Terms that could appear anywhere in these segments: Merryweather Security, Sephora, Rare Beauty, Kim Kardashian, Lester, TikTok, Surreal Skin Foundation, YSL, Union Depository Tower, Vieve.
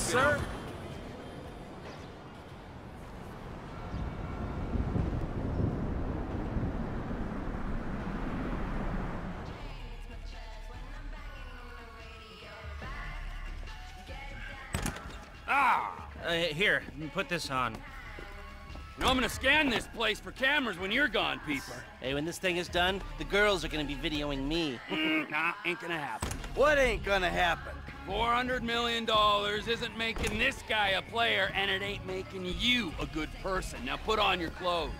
else, sir? Here, put this on. Now I'm gonna scan this place for cameras when you're gone, Peeper. Hey, when this thing is done, the girls are gonna be videoing me. Nah, ain't gonna happen. What ain't gonna happen? $400 million isn't making this guy a player, and it ain't making you a good person. Now put on your clothes.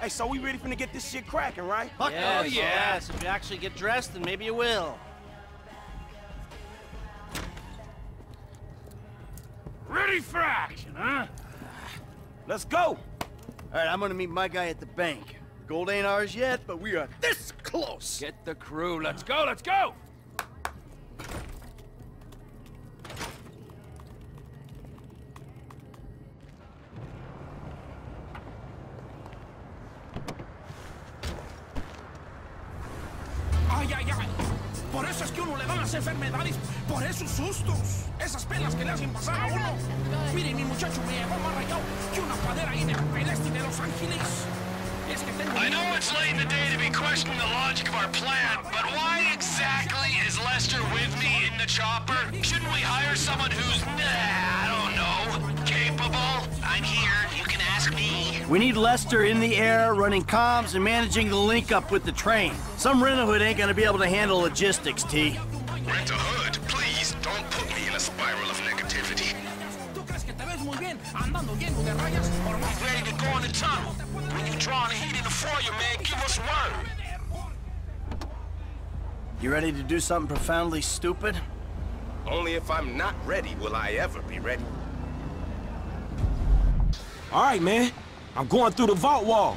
Hey, so we ready finna get this shit cracking, right? Fuck yes, oh, yeah. Yes, if you actually get dressed, then maybe you will. Ready for action, huh? Let's go! All right, I'm gonna meet my guy at the bank. The gold ain't ours yet, but we are this close! Get the crew, let's go, let's go! Ay, ay, ay. Por eso es que uno le dan las enfermedades, por esos sustos, esas pelas que le hacen pasar a uno. Miren, mi muchacho me llevó más rayado que una padera ahí en el Peleste de Los Ángeles. Es que tengo... I know it's late in the day to be questioning the logic of our plan, but why exactly is Lester with me in the chopper? Shouldn't we hire someone who's, I don't know, capable? I'm here, you can ask me. We need Lester in the air, running comms, and managing the link-up with the train. Some rent-a-hood ain't gonna be able to handle logistics, T. Rent-a-hood? Please, don't put me in a spiral of negativity. I'm ready to go in the tunnel. When you draw the heat in the foyer, man, give us word. You ready to do something profoundly stupid? Only if I'm not ready will I ever be ready. All right, man. I'm going through the vault wall.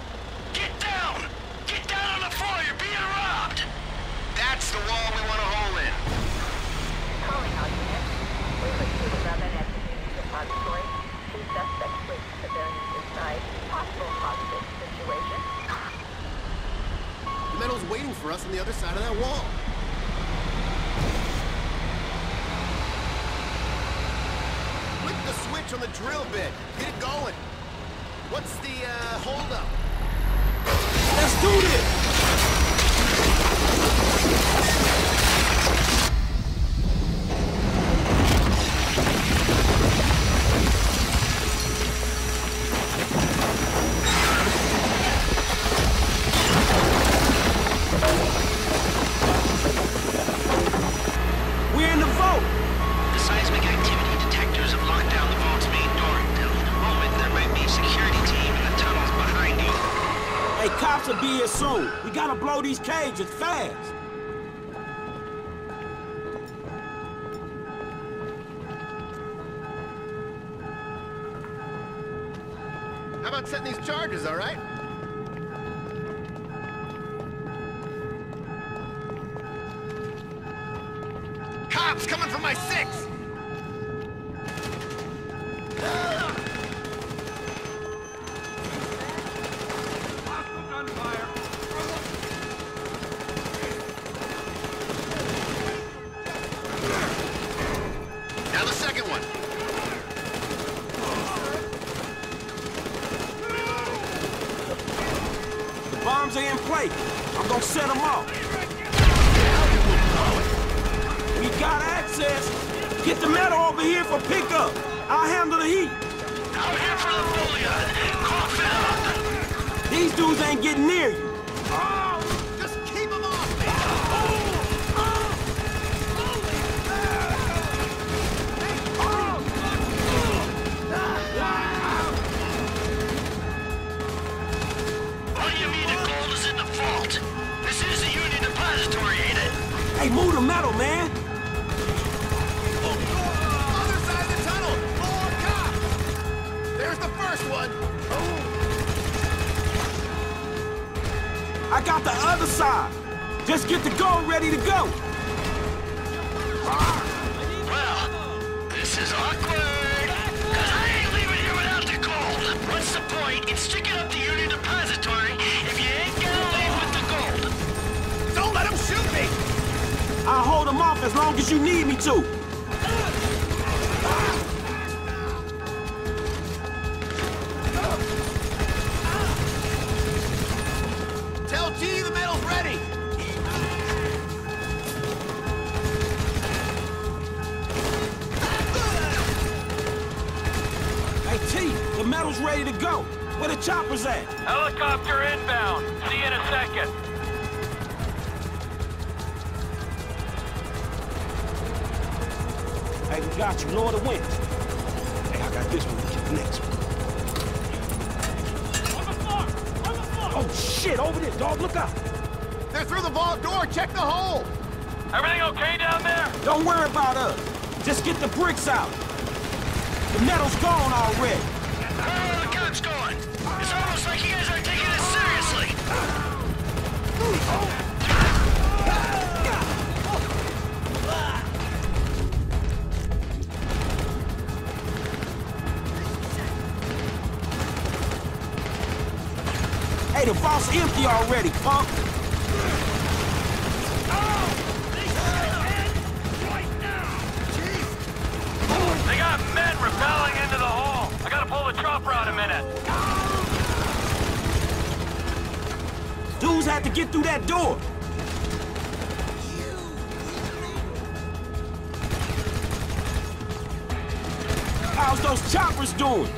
Get down! Get down on the floor! You're being robbed! That's the wall we want to hole in. Calling all units. We pursue a robbery at the Union Depository. Two suspects with civilians inside. Possible hostage situation. The metal's waiting for us on the other side of that wall. Flip the switch on the drill bit. Get it going. What's the, hold up? Let's do this! We're in the vault! The seismic activity detectors have locked down the vault's main door until in a moment there might be security. Hey, cops will be here soon. We gotta blow these cages fast. How about setting these charges, all right? Cops coming for my six! I'm gonna set them off. We got access. Get the metal over here for pickup. I'll handle the heat. Out here for the bullion. Cough it up. These dudes ain't getting near you. Hey, move the metal, man! Other side of the tunnel! More cops! There's the first one! I got the other side! Just get the gold ready to go! Well, this is awkward! Cause I ain't leaving here without the gold! What's the point in sticking up the Union Depository if you ain't gonna leave with the gold? Don't let them shoot me! I'll hold them off as long as you need me to. metal's ready to go. Where the chopper's at? Helicopter inbound. See you in a second. Hey, we got you. Lord of Wind. Hey, I got this one. We'll get next one. On the floor! On the floor! Oh, shit! Over there, dog. Look out! They're through the vault door. Check the hole! Everything okay down there? Don't worry about us. Just get the bricks out. The metal's gone already. Oh, the gun's gone. It's almost like you guys aren't taking this seriously. Oh. Hey, the vault's empty already, punk! Oh! They got men right now! Jeez! They got men rappelling into the hall! I gotta pull the chopper out a minute! Dudes had to get through that door! How's those choppers doing?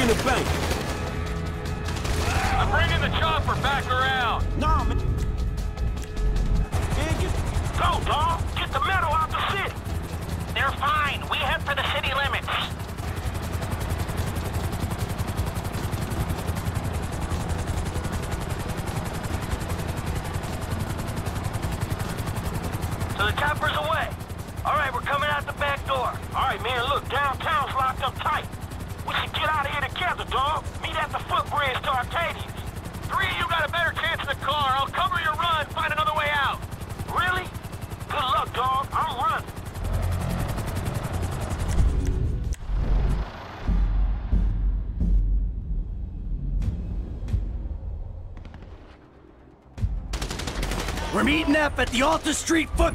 In the bank. I'm bringing the chopper back around. Nah, man. Go, dog. Get the metal out the city. They're fine. We head for the city limits. So the chopper's away. All right, we're coming out the back door. All right, man, look, downtown's locked up tight. We should get out of here together, dog. Meet at the footbridge to Arcadia's. Three of you got a better chance in the car. I'll cover your run, find another way out. Really? Good luck, dog. I'll run. We're meeting up at the Alta Street foot...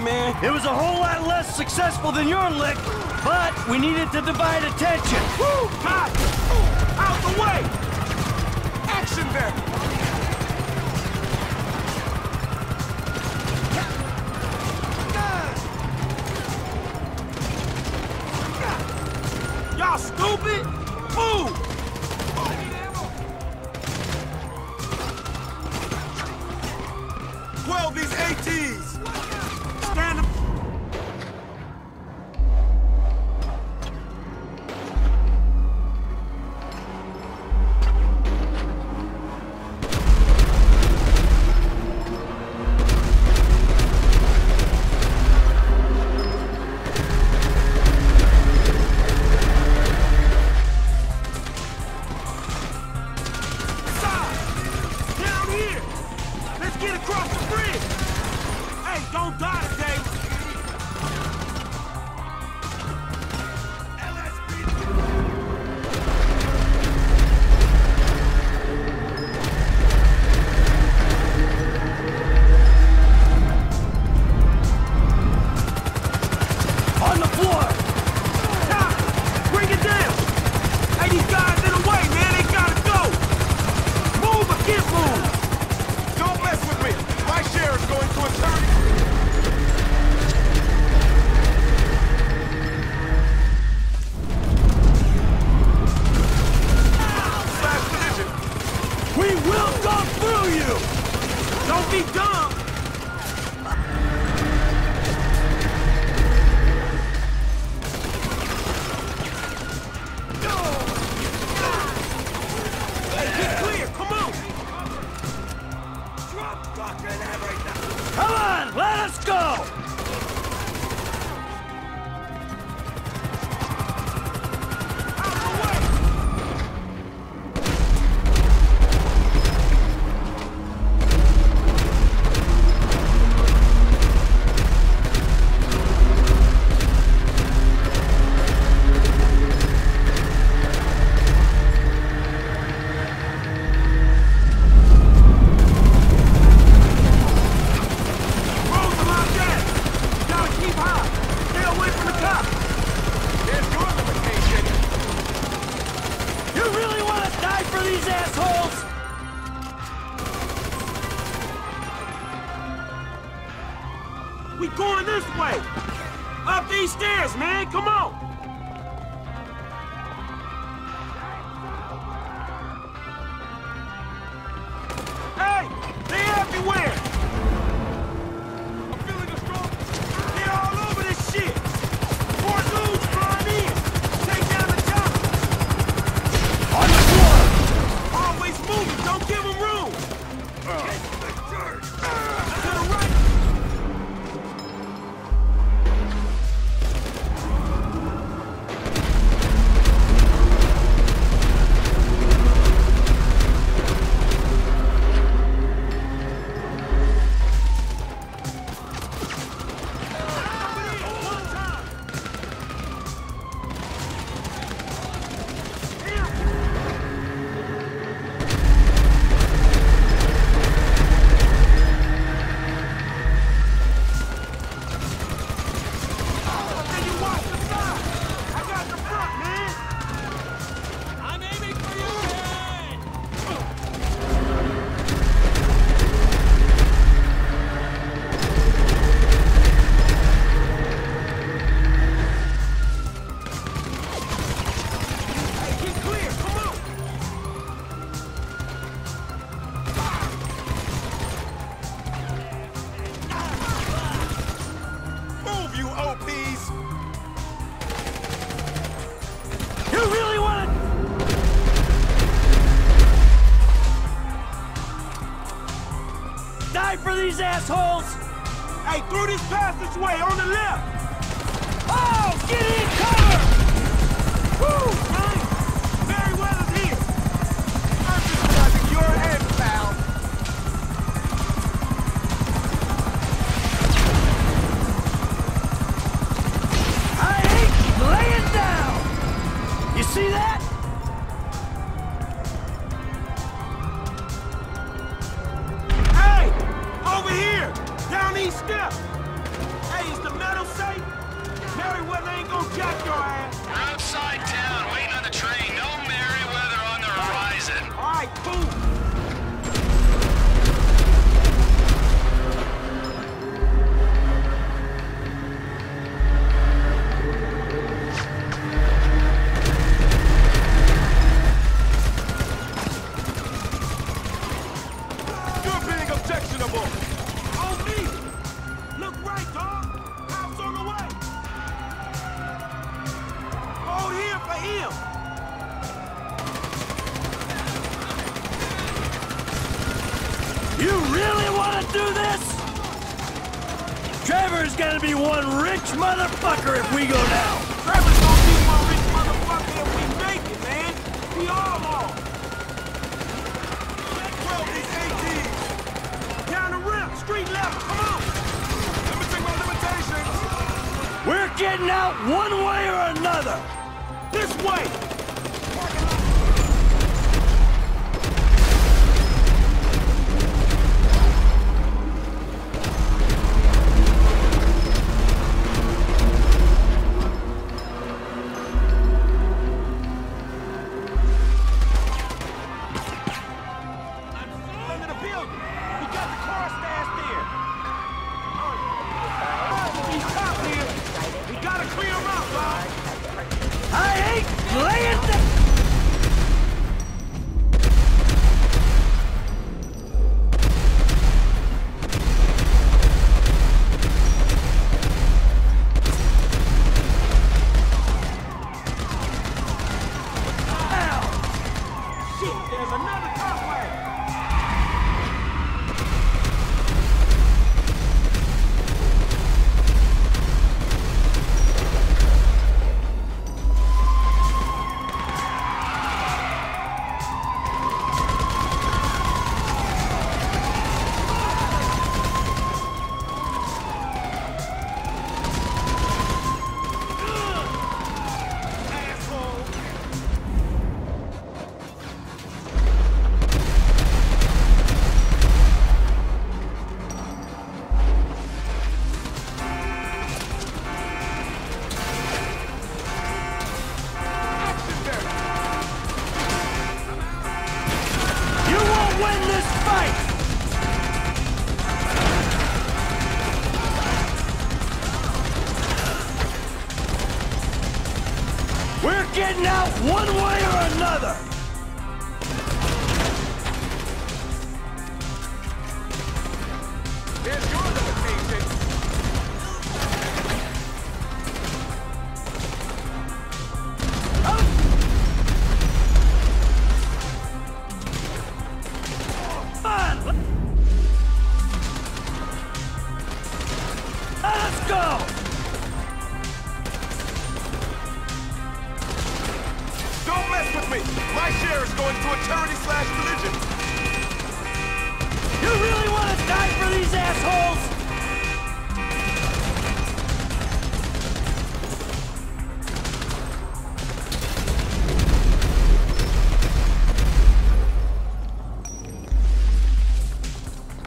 Man. It was a whole lot less successful than your lick, but we needed to divide attention. Woo! Out the way! Action there! Y'all stupid? Move! Well, these ATs! Get across the bridge! keep going this way. Up these stairs, man. Come on. Hey, they're everywhere. I'm feeling a strong. They're all over this shit. More dudes flying in. Take down the top. On the floor. Always moving. Don't give them room. For these assholes! Hey, through this passageway on the left! Oh, get in cover! Woo, man! Merryweather's here! I'm just driving your head, pal! I hate you! Lay it down! You see that? Steps. Hey, is the metal safe? Merryweather ain't gonna jack your ass. We're outside town, waiting on the train. No Merryweather on the horizon. All right, cool. You really want to do this? Trevor's gonna be one rich motherfucker if we go down. Trevor's gonna be one rich motherfucker if we make it, man. We all are. Let's roll these ATs. Down the ramp, street left, come on. Let me take my limitations. We're getting out one way or another. This way. Lay it getting out one way or another! There's your limitation! Let's go! Don't mess with me! My share is going to eternity/religion! You really want to die for these assholes?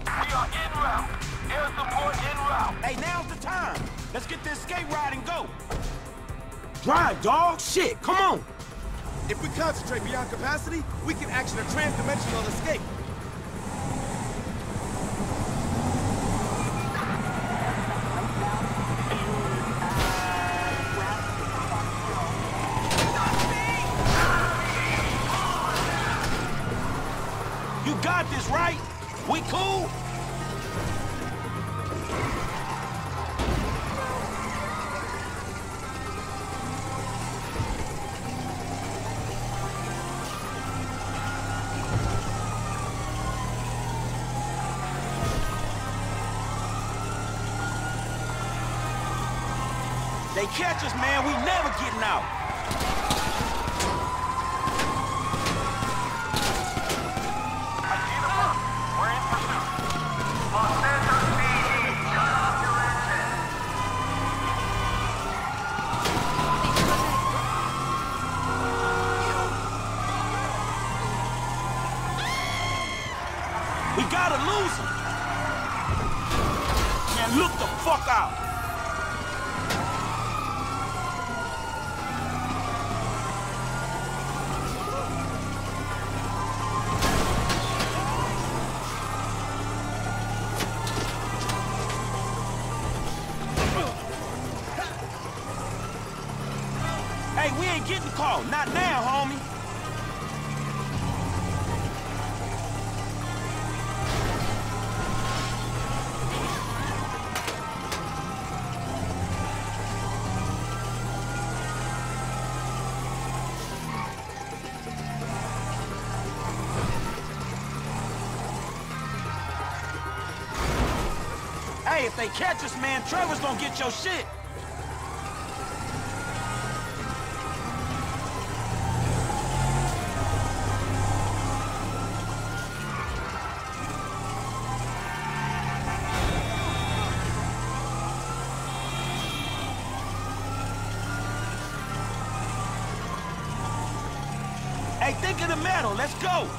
We are en route. Air support en route. Hey, now's the time. Let's get this skate ride and go. Drive, dog. Shit, come on. If we concentrate beyond capacity, we can action a transdimensional escape. You got this, right? We cool? They catch us, man. We never getting out. We're in pursuit. Los Angeles PD, shut off your engine. We gotta lose him. Man, look the fuck out. Hey, we ain't getting caught. Not now, homie. Hey, if they catch us, man, Trevor's gonna get your shit. Hey, think of the metal. Let's go.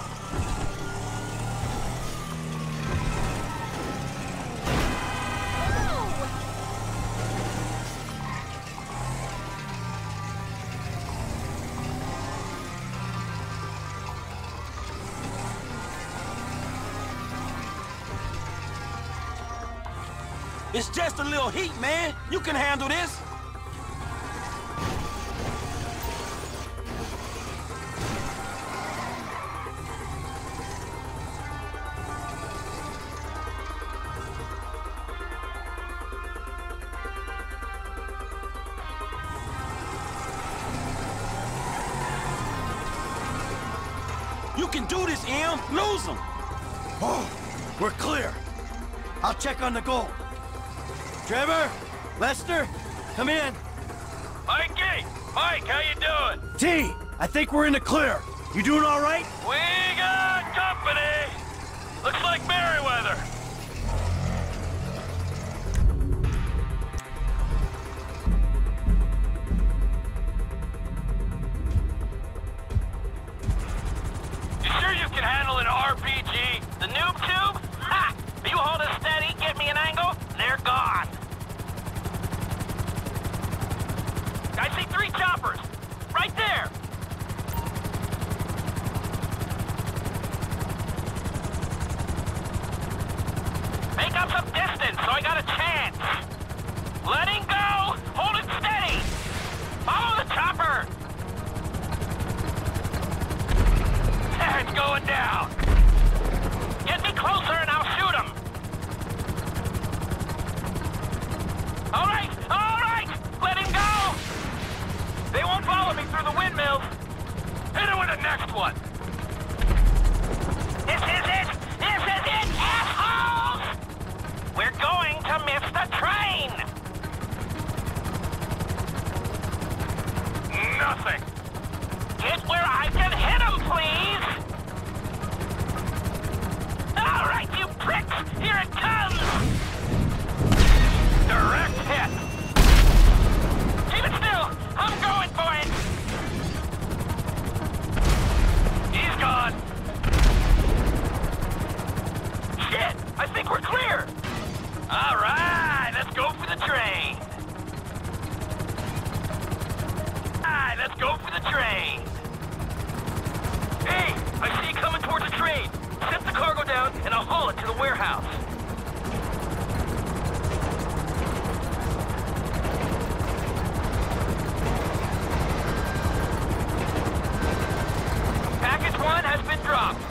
It's just a little heat, man. You can handle this. You can do this, M. Lose them. Oh, we're clear. I'll check on the goal. Trevor, Lester, come in. Mikey, Mike, how you doing? T, I think we're in the clear. You doing all right? We got company. Looks like Merryweather. The noob tube? Ha! You hold it steady, get me an angle, they're gone. I see 3 choppers. Right there. have one. This is it! This is it, assholes! We're going to miss the train! Nothing! Get where I can hit them, please! All right, you pricks! Here it comes! Direct hit! Keep it still! I'm going for it! He's gone! Shit! I think we're clear! All right, let's go for the train! Hey! I see it coming towards the train! Set the cargo down and I'll haul it to the warehouse! Package 1 has been dropped!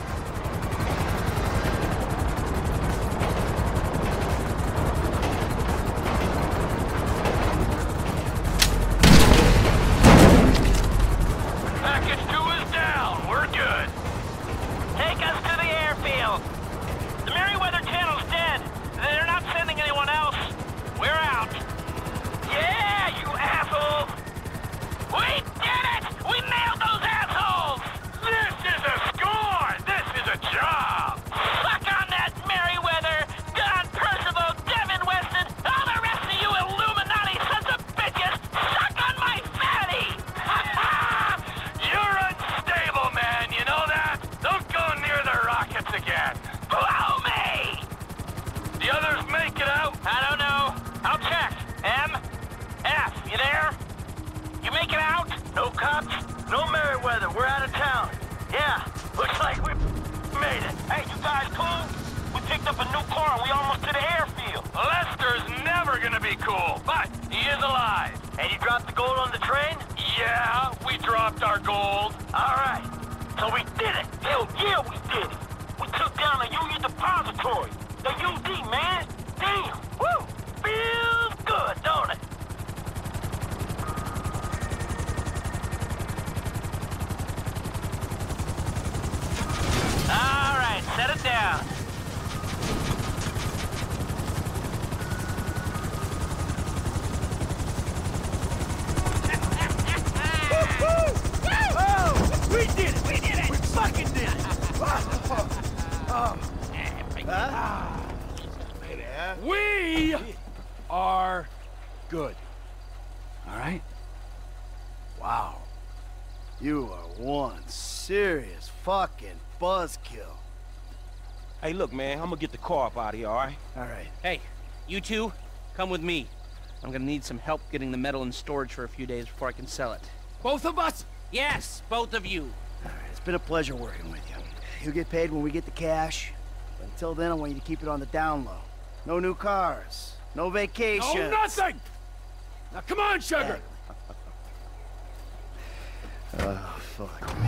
Buzzkill. Hey, look, man, I'm gonna get the car up out of here, all right? All right. Hey, you two, come with me. I'm gonna need some help getting the metal in storage for a few days before I can sell it. Both of us? Yes, both of you. All right, it's been a pleasure working with you. You'll get paid when we get the cash. But until then, I want you to keep it on the down low. No new cars, no vacation. No nothing! Now, come on, sugar! Oh, fuck me.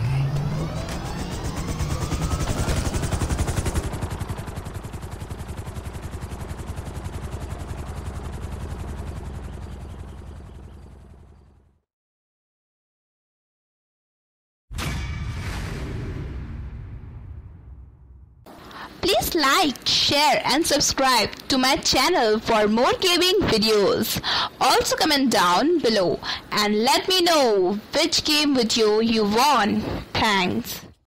Please like, share and subscribe to my channel for more gaming videos. Also comment down below and let me know which game video you want. Thanks.